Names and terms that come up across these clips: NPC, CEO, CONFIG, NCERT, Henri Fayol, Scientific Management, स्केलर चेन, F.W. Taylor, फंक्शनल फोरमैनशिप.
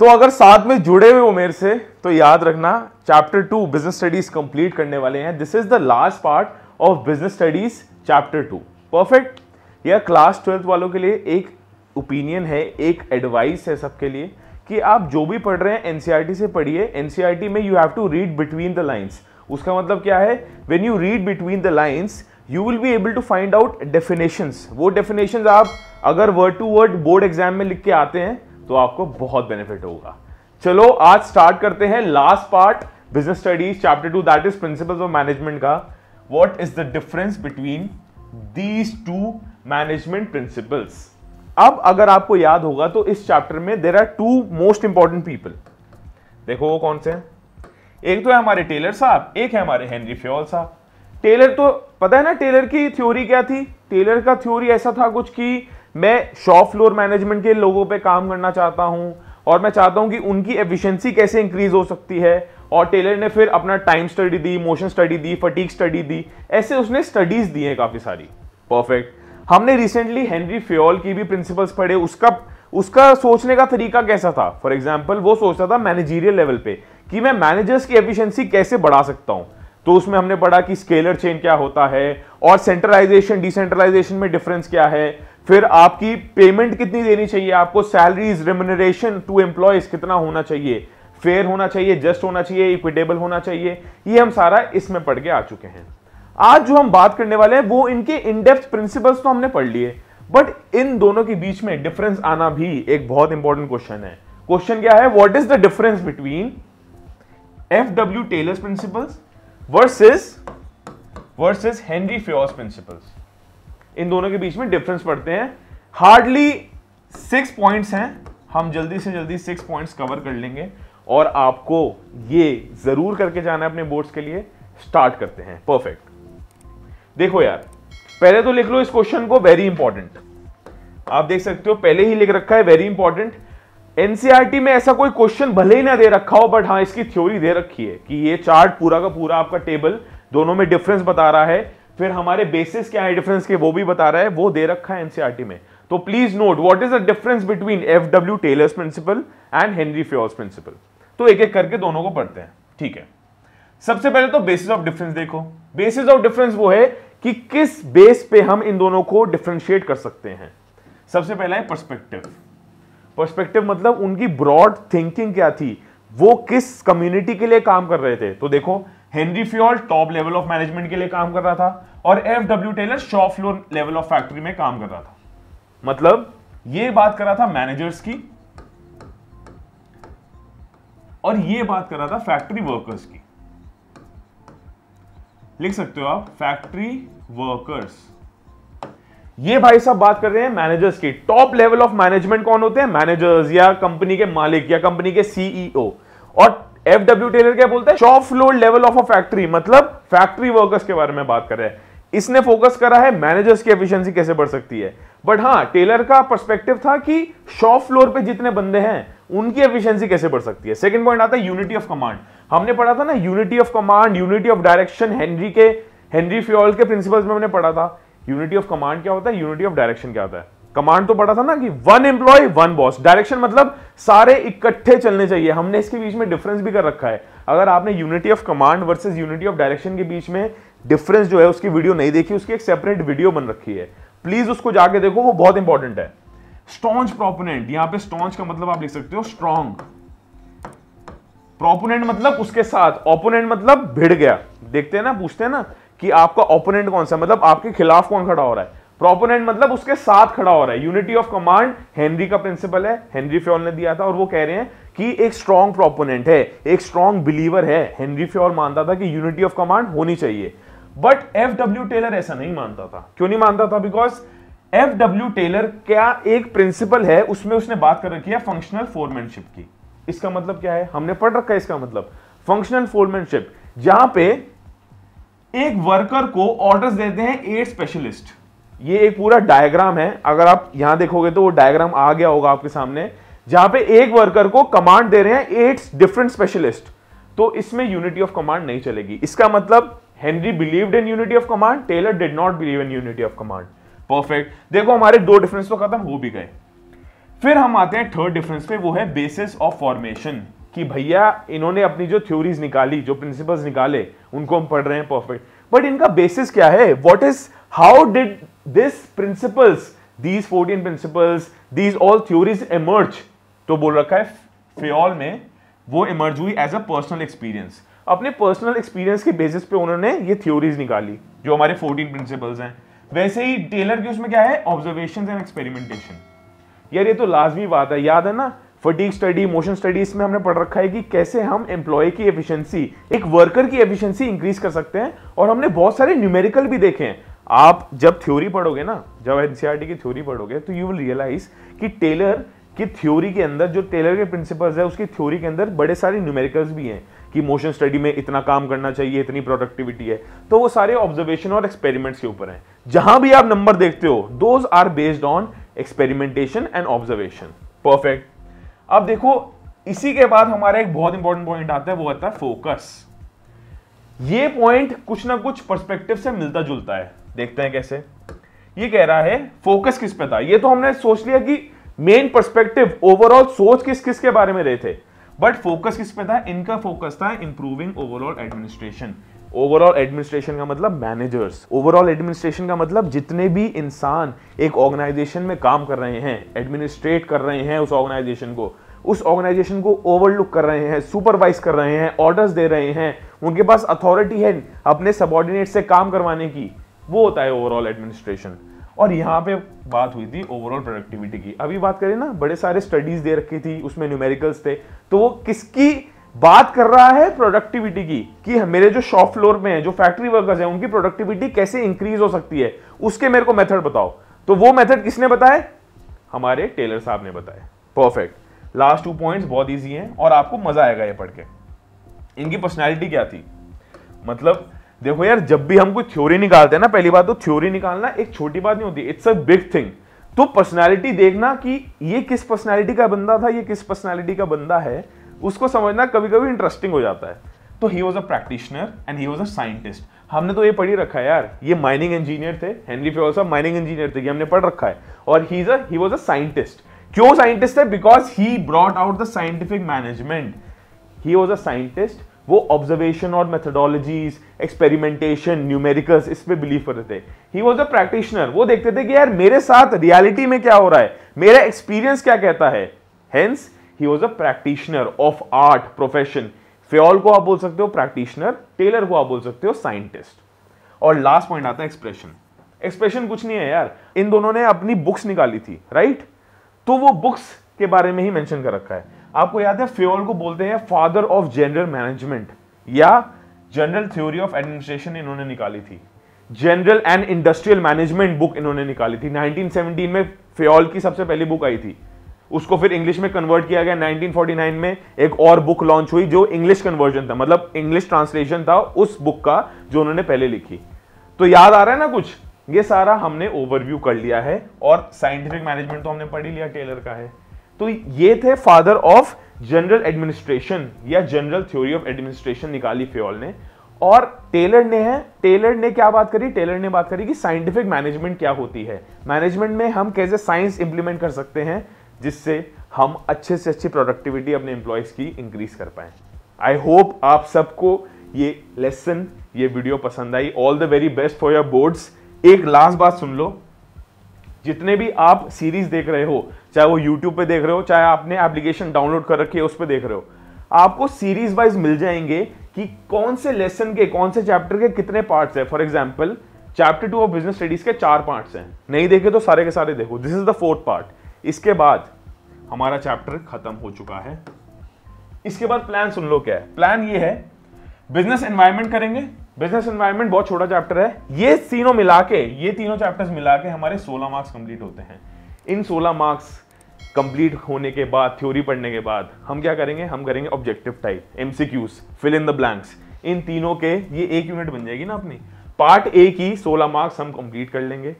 तो अगर साथ में जुड़े हुए हो मेरे से तो याद रखना चैप्टर 2 बिजनेस स्टडीज कंप्लीट करने वाले हैं। This is the last part of business studies chapter 2। Perfect. यह क्लास 12 वालों के लिए एक ओपिनियन है, एक एडवाइस है सबके लिए कि आप जो भी पढ़ रहे हैं एनसीईआरटी से पढ़िए। एनसीईआरटी में you have to read between the lines. उसका मतलब क्या है? When you read between the lines you will be able to find out definitions. वो डेफिनेशंस आप अगर word to word board exam में लिख के आते हैं तो आपको बहुत बेनिफिट होगा। चलो आज स्टार्ट करते हैं last part business studies chapter 2 that is principles of management का। What is the difference between these two management principles. अब अगर आपको याद होगा तो इस चैप्टर में there are two most important people. देखो वो कौन से हैं? एक तो है हमारे टेलर साहब, एक है हमारे हेनरी फ्योल साहब। टेलर तो पता है ना, टेलर की थ्योरी क्या थी? टेलर का थ्योरी ऐसा था कुछ कि मैं शॉप फ्लोर मैनेजमेंट के लोगों पे काम करना चाहता हूं और मैं चाहता हूं कि उनकी एफिशिएंसी कैसे इंक्रीज हो सकती है। और टेलर ने फिर अपना टाइम स्टडी दी, मोशन स्टडी दी, फटीग स्टडी दी, ऐसे उसने स्टडीज दी है काफी सारी। परफेक्ट। हमने रिसेंटली हेनरी फेयोल की भी प्रिंसिपल्स पढ़े। उसका सोचने का तरीका कैसा था? फॉर एग्जाम्पल वो सोचता था मैनेजीरियल लेवल पे कि मैं मैनेजर्स की एफिशिएंसी कैसे बढ़ा सकता हूं। तो उसमें हमने पढ़ा कि स्केलर चेन क्या होता है और सेंट्रलाइजेशन डिसेंट्रलाइजेशन में डिफरेंस क्या है। फिर आपकी पेमेंट कितनी देनी चाहिए, आपको सैलरीज रेम्यूनरेशन टू एम्प्लॉयज कितना होना चाहिए, फेयर होना चाहिए, जस्ट होना चाहिए, इक्विटेबल होना चाहिए। ये हम सारा इसमें पढ़ के आ चुके हैं। आज जो हम बात करने वाले हैं वो इनके इनडेप्थ प्रिंसिपल्स तो हमने पढ़ लिए, बट इन दोनों के बीच में डिफरेंस आना भी एक बहुत इंपॉर्टेंट क्वेश्चन है। क्वेश्चन क्या है? What is the difference between F.W. Taylor's principles versus Henri Fayol's principles। इन दोनों के बीच में डिफरेंस पढ़ते हैं। हार्डली 6 पॉइंट्स हैं, हम जल्दी से जल्दी 6 पॉइंट्स कवर कर लेंगे और आपको ये जरूर करके जाना है अपने बोर्ड्स के लिए। स्टार्ट करते हैं। परफेक्ट। देखो यार, पहले तो लिख लो इस क्वेश्चन को वेरी इंपॉर्टेंट। आप देख सकते हो पहले ही लिख रखा है वेरी इंपॉर्टेंट। एनसीईआरटी में ऐसा कोई क्वेश्चन भले ही ना दे रखा हो, बट हाँ इसकी थ्योरी दे रखी है कि ये चार्ट पूरा का पूरा आपका टेबल दोनों में डिफरेंस बता रहा है। फिर हमारे बेसिस क्या है डिफरेंस के वो भी बता रहा है, वो दे रखा है एनसीईआरटी में। तो please note what is the difference between F.W. Taylor's principle and Henri Fayol's principle. तो एक एक करके दोनों को पढ़ते हैं, ठीक है। सबसे पहले तो बेसिस ऑफ डिफरेंस देखो। बेसिस ऑफ डिफरेंस वो है कि किस बेस पे हम इन दोनों को डिफरेंशिएट कर सकते हैं। सबसे पहला है पर्सपेक्टिव। पर्सपेक्टिव मतलब उनकी ब्रॉड थिंकिंग क्या थी, वो किस कम्युनिटी के लिए काम कर रहे थे। तो देखो Henri Fayol top level of management के लिए काम कर रहा था और F.W. Taylor shop floor level of factory में काम कर रहा था। मतलब ये बात कर रहा था मैनेजर्स की और ये बात कर रहा था फैक्ट्री वर्कर्स की। लिख सकते हो आप फैक्ट्री वर्कर्स। ये भाई साहब बात कर रहे हैं मैनेजर्स की। टॉप लेवल ऑफ मैनेजमेंट कौन होते हैं? मैनेजर्स या कंपनी के मालिक या कंपनी के सीईओ। और F.W. Taylor क्या बोलता है? Shop floor level of a factory, मतलब फैक्ट्री वर्कर्स के बारे में बात कर रहे हैं। इसने फोकस करा है मैनेजर्स की एफिशिएंसी कैसे बढ़ सकती है। बट हाँ टेलर का पर्सपेक्टिव था कि शॉप फ्लोर पे जितने बंदे हैं उनकी एफिशिएंसी कैसे बढ़ सकती है। सेकंड पॉइंट आता है यूनिटी ऑफ कमांड। हमने पढ़ा था ना unity of command, unity of direction. Henri Fayol के प्रिंसिपल्स में हमने पढ़ा था यूनिटी ऑफ कमांड क्या होता है, यूनिटी ऑफ डायरेक्शन क्या होता है। कमांड तो पढ़ा था ना कि one employ one boss. Direction मतलब सारे इकट्ठे चलने चाहिए। हमने इसके बीच में डिफरेंस भी कर रखा है। अगर आपने unity of command versus unity of direction के बीच में डिफरेंस जो है उसकी वीडियो नहीं देखी, उसकी एक सेपरेट वीडियो बन रखी है, प्लीज उसको जाके देखो, वो बहुत इंपॉर्टेंट है। स्टॉन्च प्रोपोनेंट, यहां पे स्टॉन्च का मतलब आप लिख सकते हो स्ट्रॉन्ग। प्रोपोनेंट मतलब उसके साथ, ओपोनेंट मतलब भिड़ गया। देखते हैं ना, पूछते हैं ना कि आपका ओपोनेंट कौन सा, मतलब आपके खिलाफ कौन खड़ा हो रहा है। प्रोपोनेंट मतलब उसके साथ खड़ा हो रहा है। यूनिटी ऑफ कमांड हेनरी का प्रिंसिपल है, हेनरी फेयोल ने दिया था और वो कह रहे हैं कि एक स्ट्रॉन्ग प्रोपोनेंट है, एक स्ट्रॉन्ग बिलीवर है। हेनरी फेयोल मानता था कि यूनिटी ऑफ कमांड होनी चाहिए, बट F.W. Taylor ऐसा नहीं मानता था। क्यों नहीं मानता था? Because F.W. Taylor क्या एक प्रिंसिपल है, उसमें उसने बात कर रखी है फंक्शनल फोरमैनशिप की। इसका मतलब क्या है? हमने पढ़ रखा है इसका मतलब फंक्शनल फोरमैनशिप, जहां पे एक वर्कर को ऑर्डर्स देते हैं 8 स्पेशलिस्ट। ये एक पूरा डायग्राम है, अगर आप यहां देखोगे तो वो डायग्राम आ गया होगा आपके सामने, जहां पे एक वर्कर को कमांड दे रहे हैं 8 डिफरेंट स्पेशलिस्ट। तो इसमें यूनिटी ऑफ कमांड नहीं चलेगी। इसका मतलब Henri believed in unity of command, Taylor did not believe in unity of command. Perfect. देखो हमारे दो डिफरेंस तो खत्म हो भी गए। फिर हम आते हैं थर्ड डिफरेंस पे, वो है बेसिस ऑफ फॉर्मेशन, कि भैया इन्होंने अपनी जो थ्योरीज निकाली, जो प्रिंसिपल्स निकाले, उनको हम पढ़ रहे हैं परफेक्ट, बट इनका बेसिस क्या है, what is, how did this principles, these 14 principles, these all theories emerge, तो बोल रखा है फेयोल में वो इमर्ज हुई एज अ पर्सनल एक्सपीरियंस। अपने पर्सनल एक्सपीरियंस के बेसिस पे उन्होंने ये थ्योरीज निकाली जो हमारे 14 प्रिंसिपल्स हैं। वैसे ही टेलर के उसमें क्या है, ऑब्जर्वेशंस एंड एक्सपेरिमेंटेशन। यार ये तो लाजमी बात है, याद है ना फटीग स्टडी, मोशन स्टडी, इसमें हमने पढ़ रखा है कि कैसे हम एम्प्लॉय की एफिशिएंसी, एक वर्कर की एफिशिएंसी इंक्रीज कर सकते हैं, और हमने बहुत सारे न्यूमेरिकल भी देखे हैं। आप जब थ्योरी पढ़ोगे ना, जब एनसीईआरटी की थ्योरी पढ़ोगे तो यू विल रियलाइज कि टेलर की थ्योरी के अंदर, जो टेलर के प्रिंसिपल्स है उसकी थ्योरी के अंदर बड़े सारे न्यूमेरिकल्स भी हैं कि मोशन स्टडी में इतना काम करना चाहिए, इतनी प्रोडक्टिविटी है, तो वो सारे ऑब्जर्वेशन और एक्सपेरिमेंट्स के ऊपर हैं। जहां भी आप नंबर देखते हो, those are based on experimentation and observation. Perfect. अब देखो इसी के बाद हमारा एक बहुत इंपॉर्टेंट पॉइंट आता है, वो आता है फोकस। ये पॉइंट कुछ ना कुछ पर्सपेक्टिव से मिलता जुलता है, देखते हैं कैसे। ये कह रहा है फोकस किस पे था, ये तो हमने सोच लिया कि मेन पर्सपेक्टिव, ओवरऑल सोच किस किस के बारे में रहे थे, बट फोकस किस पे था, इनका फोकस था improving overall administration. Overall administration का मतलब मैनेजर्स, ओवरऑल एडमिनिस्ट्रेशन का मतलब जितने भी इंसान एक ऑर्गेनाइजेशन में काम कर रहे हैं, एडमिनिस्ट्रेट कर रहे हैं उस ऑर्गेनाइजेशन को, उस ऑर्गेनाइजेशन को ओवरलुक कर रहे हैं, सुपरवाइज कर रहे हैं, ऑर्डर्स दे रहे हैं, उनके पास अथॉरिटी है अपने सबऑर्डिनेट से काम करवाने की, वो होता है ओवरऑल एडमिनिस्ट्रेशन। और यहाँ पे बात हुई थी ओवरऑल प्रोडक्टिविटी की। अभी बात करें ना, बड़े सारे स्टडीज दे रखी थी, उसमें न्यूमेरिकल्स थे, तो वो किसकी बात कर रहा है, प्रोडक्टिविटी की, कि मेरे जो शॉप फ्लोर में है, जो फैक्ट्री वर्कर्स हैं, उनकी प्रोडक्टिविटी कैसे इंक्रीज हो सकती है, उसके मेरे को मेथड बताओ। तो वो मेथड किसने बताया, हमारे टेलर साहब ने बताया। परफेक्ट। लास्ट टू पॉइंट्स बहुत ईजी हैं और आपको मजा आएगा ये पढ़ के। इनकी पर्सनैलिटी क्या थी, मतलब देखो यार जब भी हम कोई थ्योरी निकालते हैं ना, पहली बात तो थ्योरी निकालना एक छोटी बात नहीं होती, इट्स अ बिग थिंग। तो पर्सनालिटी देखना कि ये किस पर्सनालिटी का बंदा था, ये किस पर्सनालिटी का बंदा है, उसको समझना कभी कभी इंटरेस्टिंग हो जाता है। तो he was a practitioner and he was a scientist, हमने तो ये पढ़ी रखा है यार, ये माइनिंग इंजीनियर थे, हेनरी फेयोल साहब माइनिंग इंजीनियर थे, ये हमने पढ़ रखा है। और ही वॉज अ साइंटिस्ट, क्यों साइंटिस्ट है, because he brought out the scientific management. He was a scientist, वो ऑब्जर्वेशन और मेथडोलॉजीज, एक्सपेरिमेंटेशन, न्यूमेरिकल्स, इस पे बिलीव करते थे। ही वॉज अ प्रैक्टिशनर, वो देखते थे कि यार मेरे साथ रियलिटी में क्या हो रहा है, मेरा एक्सपीरियंस क्या कहता है। Hence he was a practitioner of art profession. Fayol को आप बोल सकते हो प्रैक्टिशनर, टेलर को आप बोल सकते हो साइंटिस्ट। और लास्ट पॉइंट आता है एक्सप्रेशन। एक्सप्रेशन कुछ नहीं है यार, इन दोनों ने अपनी बुक्स निकाली थी, राइट, तो वो बुक्स के बारे में ही मेंशन कर रखा है। आपको याद है फेयोल को बोलते हैं फादर ऑफ जनरल मैनेजमेंट, या जनरल थ्योरी ऑफ एडमिनिस्ट्रेशन इन्होंने निकाली थी, general and industrial management book इन्होंने निकाली थी। 1917 में फेयोल की सबसे पहली बुक आई थी, उसको फिर इंग्लिश में कन्वर्ट किया गया। 1949 में एक और बुक लॉन्च हुई जो इंग्लिश कन्वर्जन था, मतलब इंग्लिश ट्रांसलेशन था उस बुक का जो उन्होंने पहले लिखी। तो याद आ रहा है ना कुछ, ये सारा हमने ओवरव्यू कर लिया है। और साइंटिफिक मैनेजमेंट तो हमने पढ़ ही लिया, टेलर का है। तो ये थे फादर ऑफ जनरल एडमिनिस्ट्रेशन, या जनरल थ्योरी ऑफ एडमिनिस्ट्रेशन निकाली फेयोल ने। और टेलर ने क्या बात करी, टेलर ने बात करी कि साइंटिफिक मैनेजमेंट क्या होती है, मैनेजमेंट में हम कैसे साइंस इंप्लीमेंट कर सकते हैं जिससे हम अच्छे से अच्छी प्रोडक्टिविटी अपने एम्प्लॉयज की इंक्रीज कर पाए। आई होप आप सबको ये लेसन, ये वीडियो पसंद आई। All the very best for your boards. एक लास्ट बात सुन लो, जितने भी आप सीरीज देख रहे हो, चाहे वो YouTube पे देख रहे हो, चाहे आपने एप्लीकेशन डाउनलोड कर रखी है उस पे देख रहे हो, आपको सीरीज वाइज मिल जाएंगे कि कौन से लेसन के, कौन से चैप्टर के कितने पार्ट्स हैं। For example chapter 2 of business studies के 4 पार्ट्स हैं, नहीं देखे तो सारे के सारे देखो, this is the 4th part. इसके बाद हमारा चैप्टर खत्म हो चुका है। इसके बाद प्लान सुन लो क्या है। प्लान ये है, बिजनेस एनवायरमेंट करेंगे, बिजनेस एनवायरमेंट बहुत छोटा चैप्टर है, ये तीनों चैप्टर्स मिला के हमारे 16 मार्क्स कंप्लीट होते हैं। इन 16 मार्क्स कंप्लीट होने के बाद, थ्योरी पढ़ने के बाद हम क्या करेंगे, हम करेंगे objective type MCQs, fill in the blanks. इन तीनों के ये एक यूनिट बन जाएगी ना अपनी। पार्ट ए की 16 मार्क्स हम कंप्लीट कर लेंगे।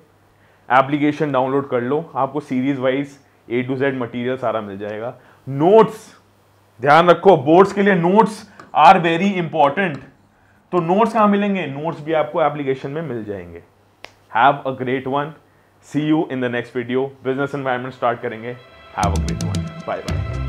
एप्लीकेशन डाउनलोड कर लो, आपको series wise A to Z material सारा मिल जाएगा। नोट्स ध्यान रखो, बोर्ड्स के लिए नोट्स आर वेरी इंपॉर्टेंट, तो नोट्स कहाँ मिलेंगे, नोट्स भी आपको एप्लीकेशन में मिल जाएंगे। Have a great one, see you in the next video. Business environment start करेंगे। Have a great one. Bye-bye.